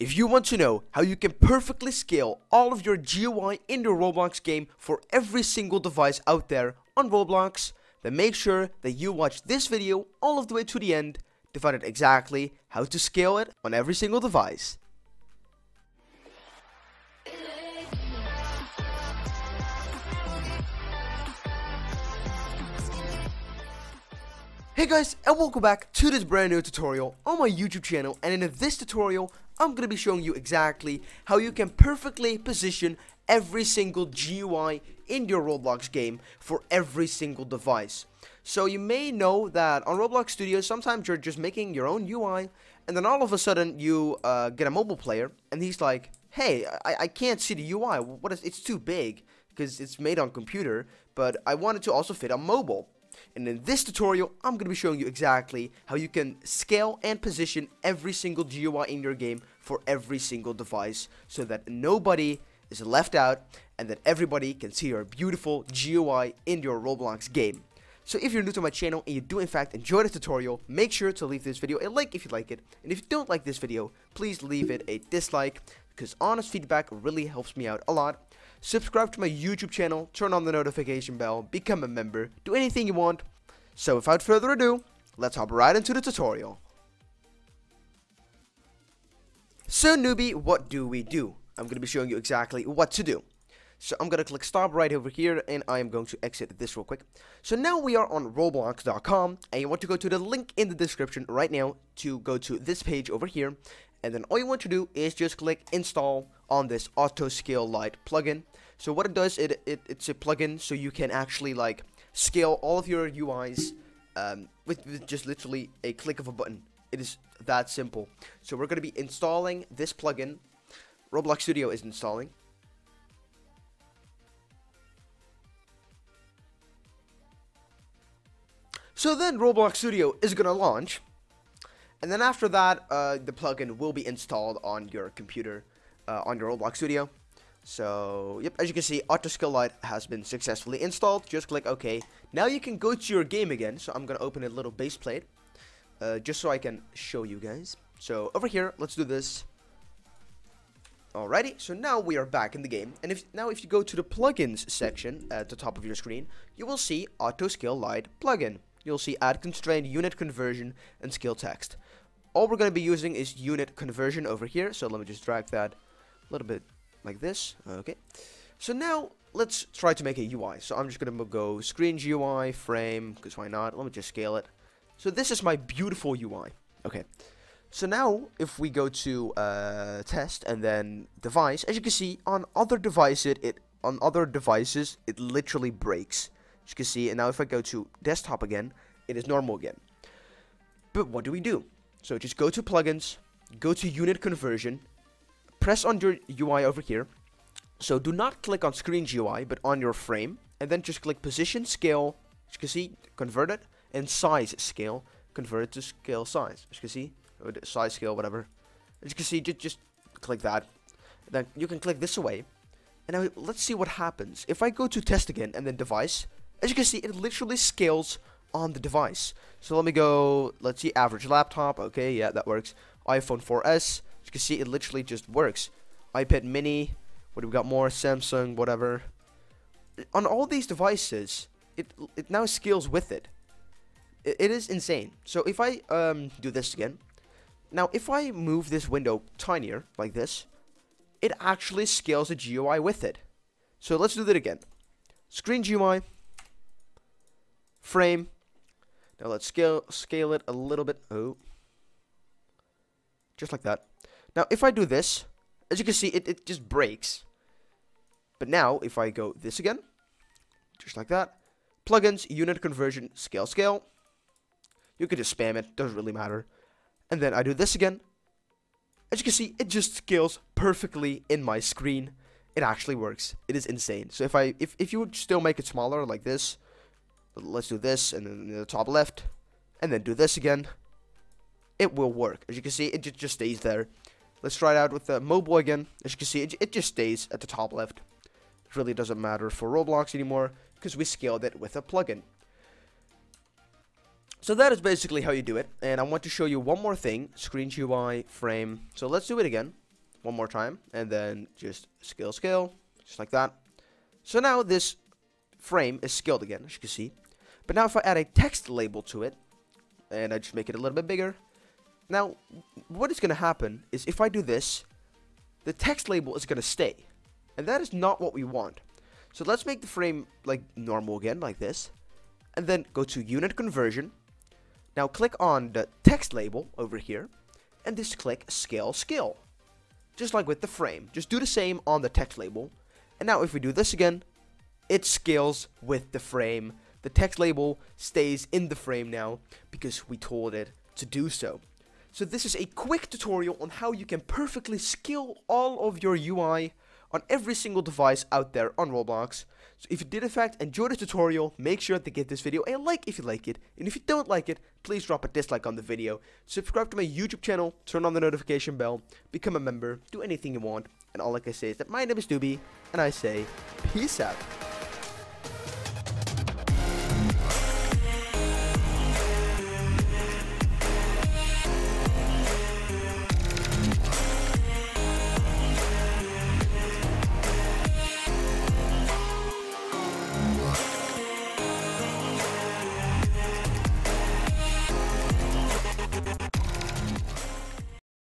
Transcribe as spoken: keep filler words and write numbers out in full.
If you want to know how you can perfectly scale all of your G U I in your Roblox game for every single device out there on Roblox, then make sure that you watch this video all of the way to the end to find out exactly how to scale it on every single device. Hey guys, and welcome back to this brand new tutorial on my YouTube channel, and in this tutorial I'm going to be showing you exactly how you can perfectly position every single G U I in your Roblox game for every single device. So you may know that on Roblox Studio sometimes you're just making your own U I, and then all of a sudden you uh, get a mobile player and he's like, hey, I, I can't see the U I, what is it's too big because it's made on computer, but I want it to also fit on mobile. And in this tutorial, I'm going to be showing you exactly how you can scale and position every single G U I in your game for every single device so that nobody is left out and that everybody can see your beautiful G U I in your Roblox game. So if you're new to my channel and you do in fact enjoy this tutorial, make sure to leave this video a like if you like it. And if you don't like this video, please leave it a dislike because honest feedback really helps me out a lot. Subscribe to my YouTube channel, turn on the notification bell, become a member, do anything you want. So without further ado, let's hop right into the tutorial. So Noobie, what do we do? I'm going to be showing you exactly what to do. So I'm going to click stop right over here and I am going to exit this real quick. So now we are on roblox dot com and you want to go to the link in the description right now to go to this page over here. And then all you want to do is just click install on this AutoScale Lite plugin. So what it does, it, it it's a plugin so you can actually like scale all of your U Is um, with, with just literally a click of a button. It is that simple. So we're going to be installing this plugin. Roblox Studio is installing. So then Roblox Studio is going to launch. And then after that, uh, the plugin will be installed on your computer, uh, on your Roblox Studio. So, yep, as you can see, AutoScale Lite has been successfully installed. Just click OK. Now you can go to your game again. So I'm going to open a little base plate, uh, just so I can show you guys. So over here, let's do this. Alrighty, so now we are back in the game. And if now if you go to the plugins section at the top of your screen, you will see AutoScale Lite plugin. You'll see add constrained unit conversion and scale text. All we're going to be using is unit conversion over here. So let me just drag that a little bit like this. Okay. So now let's try to make a U I. So I'm just going to go screen G U I frame because why not? Let me just scale it. So this is my beautiful U I. Okay. So now if we go to uh, test and then device, as you can see on other devices, it, it on other devices it literally breaks. As you can see, and now if I go to desktop again, it is normal again. But what do we do? So just go to plugins, go to unit conversion, press on your U I over here. So do not click on screen G U I, but on your frame, and then just click position scale. As you can see, convert it, and size scale, convert it to scale size. As you can see, or size scale, whatever. As you can see, just just click that. Then you can click this away, and now let's see what happens. If I go to test again and then device. As you can see, it literally scales on the device. So let me go, let's see, average laptop. Okay, yeah, that works. iPhone four S. As you can see, it literally just works. iPad mini. What do we got more? Samsung, whatever. On all these devices, it, it now scales with it. it. It is insane. So if I um, do this again. Now, if I move this window tinier, like this, it actually scales the G U I with it. So let's do that again. Screen G U I. Frame. Now let's scale scale it a little bit. Oh, just like that. Now if I do this, as you can see, it, it just breaks. But now if I go this again, just like that. Plugins, unit conversion, scale, scale. You can just spam it. Doesn't really matter. And then I do this again. As you can see, it just scales perfectly in my screen. It actually works. It is insane. So if I if if you would still make it smaller like this. Let's do this and then the top left and then do this again. It will work. As you can see, it just, just stays there. Let's try it out with the mobile again. As you can see, it, it just stays at the top left. It really doesn't matter for Roblox anymore because we scaled it with a plugin. So that is basically how you do it. And I want to show you one more thing. Screen G U I frame. So let's do it again. one more time, and then just scale, scale, just like that. So now this frame is scaled again, as you can see. But now if I add a text label to it, and I just make it a little bit bigger. Now, what is going to happen is if I do this, the text label is going to stay. And that is not what we want. So let's make the frame like normal again, like this. And then go to unit conversion. Now click on the text label over here. And just click scale, scale. Just like with the frame. Just do the same on the text label. And now if we do this again, it scales with the frame. The text label stays in the frame now because we told it to do so. So this is a quick tutorial on how you can perfectly scale all of your U I on every single device out there on Roblox. So if you did in fact enjoy the tutorial, make sure to give this video a like if you like it. And if you don't like it, please drop a dislike on the video. Subscribe to my YouTube channel, turn on the notification bell, become a member, do anything you want. And all I can say is that my name is Noobie, and I say peace out.